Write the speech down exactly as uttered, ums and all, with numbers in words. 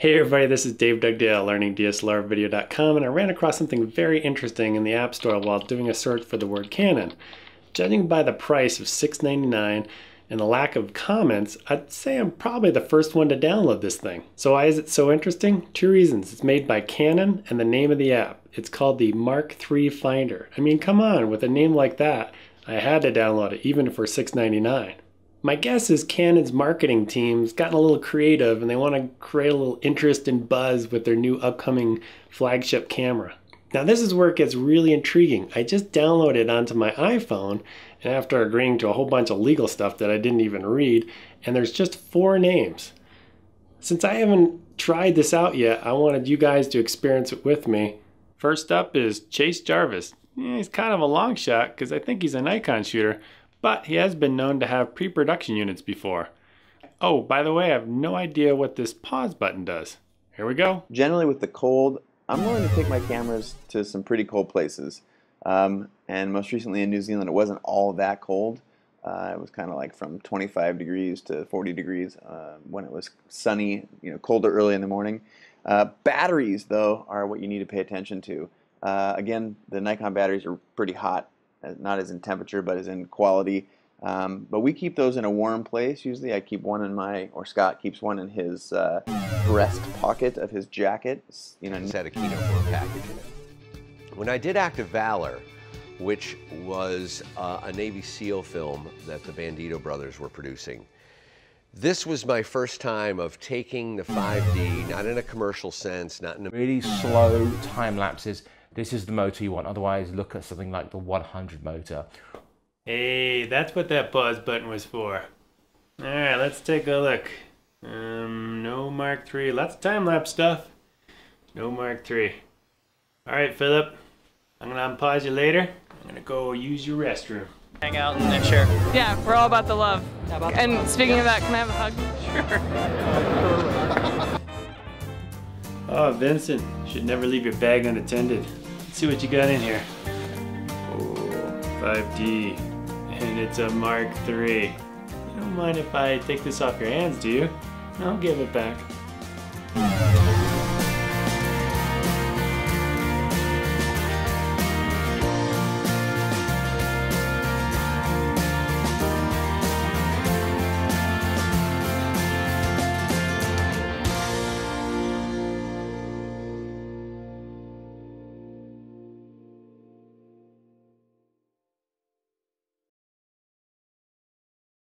Hey everybody, this is Dave Dugdale, learning D S L R video dot com, and I ran across something very interesting in the App Store while doing a search for the word Canon. Judging by the price of six ninety-nine and the lack of comments, I'd say I'm probably the first one to download this thing. So why is it so interesting? Two reasons. It's made by Canon, and the name of the app. It's called the Mark three Finder. I mean, come on, with a name like that, I had to download it, even for six ninety-nine. My guess is Canon's marketing team's gotten a little creative and they want to create a little interest and buzz with their new upcoming flagship camera. Now this is where it gets really intriguing. I just downloaded it onto my iPhone, and after agreeing to a whole bunch of legal stuff that I didn't even read, and there's just four names. Since I haven't tried this out yet, I wanted you guys to experience it with me. First up is Chase Jarvis. Yeah, he's kind of a long shot because I think he's a Nikon shooter, but he has been known to have pre-production units before. Oh, by the way, I have no idea what this pause button does. Here we go. Generally with the cold, I'm willing to take my cameras to some pretty cold places. Um, and most recently in New Zealand, it wasn't all that cold. Uh, it was kind of like from twenty-five degrees to forty degrees uh, when it was sunny, you know, colder early in the morning. Uh, batteries, though, are what you need to pay attention to. Uh, again, the Nikon batteries are pretty hot. Not as in temperature, but as in quality. Um, but we keep those in a warm place. Usually I keep one in my, or Scott keeps one in his uh, breast pocket of his jacket. You know, it's had a Kino four package in it. When I did Act of Valor, which was uh, a Navy SEAL film that the Bandito brothers were producing, this was my first time of taking the five D, not in a commercial sense, not in a... Really slow time lapses. This is the motor you want, otherwise look at something like the one hundred motor. Hey, that's what that pause button was for. Alright, let's take a look. Um, no Mark three, lots of time-lapse stuff. No Mark three. Alright, Philip, I'm gonna unpause you later. I'm gonna go use your restroom. Hang out in that chair. Yeah, we're all about the love. About and the love. Speaking of that, can I have a hug? Sure. Oh, Vincent, should never leave your bag unattended. See what you got in here. Oh, five D, and it's a Mark three. You don't mind if I take this off your hands, do you? I'll give it back.